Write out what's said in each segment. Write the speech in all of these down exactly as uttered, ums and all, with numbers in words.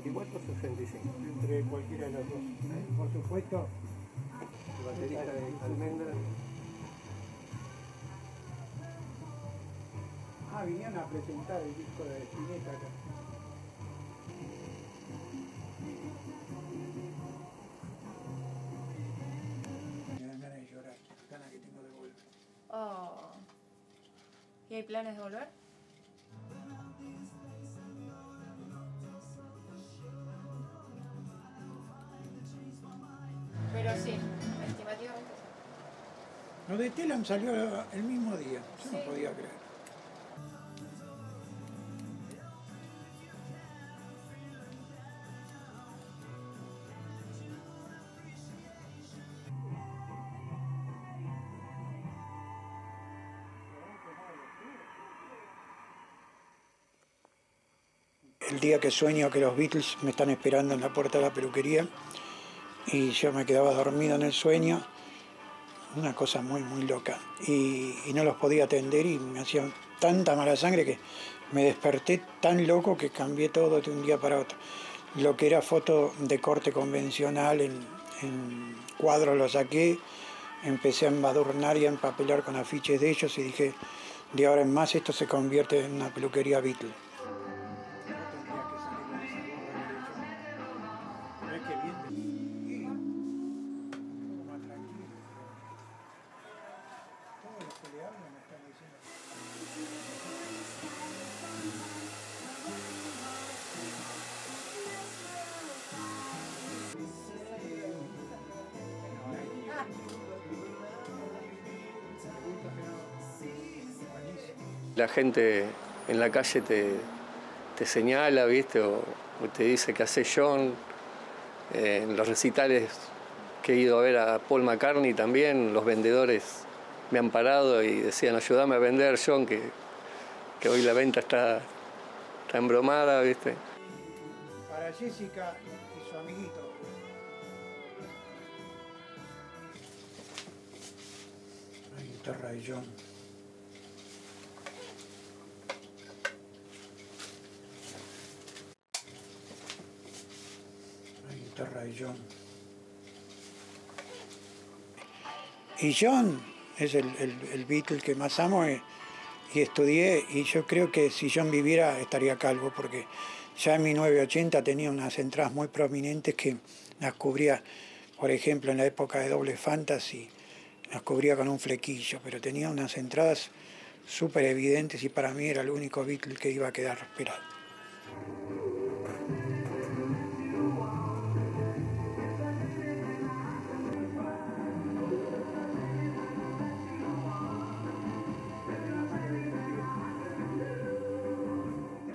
sesenta y cuatro o sesenta y cinco. Entre cualquiera de los dos. Por supuesto, el baterista de Almendra. Ah, vinieron a presentar el disco de Spinetta acá. Me dan ganas de llorar, ganas que tengo de volver. Oh. ¿Y hay planes de volver? Pero sí, estimativamente sí. Lo de Telam salió el mismo día, yo sí. No podía creer. El día que sueño que los Beatles me están esperando en la puerta de la peluquería y yo me quedaba dormido en el sueño, una cosa muy, muy loca. Y, y no los podía atender y me hacían tanta mala sangre que me desperté tan loco que cambié todo de un día para otro. Lo que era foto de corte convencional en, en cuadros lo saqué, empecé a embadurnar y a empapelar con afiches de ellos y dije, de ahora en más esto se convierte en una peluquería Beatles. La gente en la calle te, te señala, ¿viste? O, o te dice qué hace John. Eh, en los recitales que he ido a ver a Paul McCartney también, los vendedores me han parado y decían, ayúdame a vender, John, que, que hoy la venta está, está embromada, ¿viste? Para Jessica y su amiguito. La guitarra de John. Y John. y John es el, el, el Beatle que más amo y, y estudié, y yo creo que si John viviera estaría calvo, porque ya en mil novecientos ochenta tenía unas entradas muy prominentes que las cubría, por ejemplo en la época de Doble Fantasy, las cubría con un flequillo, pero tenía unas entradas súper evidentes y para mí era el único Beatle que iba a quedar respirado.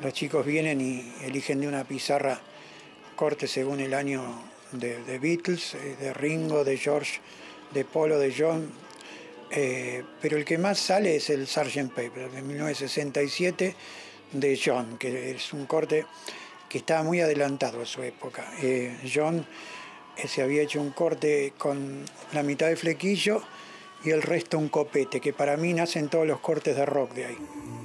Los chicos vienen y eligen de una pizarra corte según el año de, de Beatles, de Ringo, de George, de Paul, de John. Eh, pero el que más sale es el sargento Pepper, de mil novecientos sesenta y siete, de John, que es un corte que estaba muy adelantado a su época. Eh, John eh, se había hecho un corte con la mitad de flequillo y el resto un copete, que para mí nacen todos los cortes de rock de ahí.